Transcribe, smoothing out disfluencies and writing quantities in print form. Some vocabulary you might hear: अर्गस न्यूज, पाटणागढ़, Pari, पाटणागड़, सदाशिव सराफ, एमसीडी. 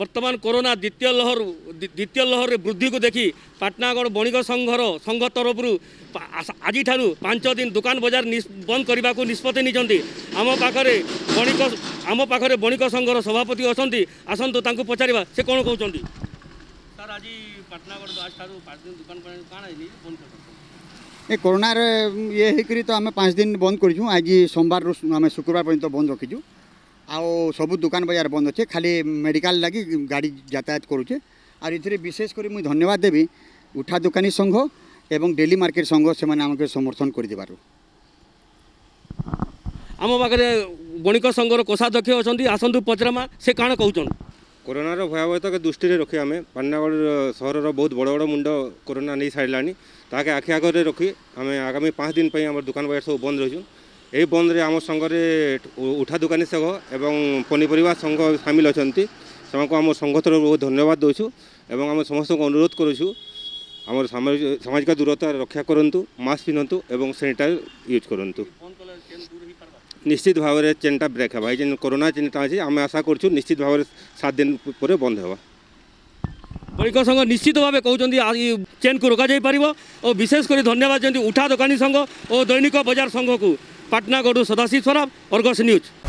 बर्तमान कोरोना द्वितीय लहर वृद्धि को देखी पाटणागड़ बणिक संघ तरफ आज 5 दिन दुकान बजार बंद करने को निष्पत्ति आम पाखे बणिक संघर सभापति अच्छे आसतु तांको पचारिबा से कौन कहते सर आज पाटणागड़ दुकान कोरोना रे ये हेकरी तो आम 5 दिन बंद कर आज सोमवार आम शुक्रवार पर्यंत बंद रखीचु आउ सबु दुकान बजार बंद अच्छे खाली मेडिकल लगी गाड़ी यातायात करुचे और ये विशेषकर मुझे धन्यवाद देवी उठा दुकानी संघ एवं डेली मार्केट संघ से मैंने समर्थन कर देवर आम पाखे बणिक संघर कोषाध्यक्ष अच्छा आसतु पचरामा से कण कौन कोरोनार भयावहता के दृष्टि रखी आम पाटणागड़ सहर बहुत बड़ बड़ मुंड कोरोना नहीं सारा ताकि आखि आगे रखी आम आगामी 5 दिन पर दुकान बजार सब बंद रही यह बंद रे आम संघरे उठा दुकानी संघ एवं पनीपरिया संघ सामिल अच्छा से आम संघ तरफ बहुत धन्यवाद दोचु एवं आम समस्त को अनुरोध करुचु आम सामाजिक दूरता रक्षा करूँ मास्क पिंधतु एवं सैनिटाइजर यूज करूँ निश्चित भाव में चेनटा ब्रेक है जेन कोरोना चेनटा अच्छे आम आशा करुँ निश्चित भाव में 7 दिन पर बंद होगा बणिक संघ निश्चित भाव कहते चेन को रोक जापर और विशेषकर धन्यवाद उठा दुकानी संघ और दैनिक बजार संघ को। पाटणागढ़ सदाशिव सराफ अर्गस न्यूज।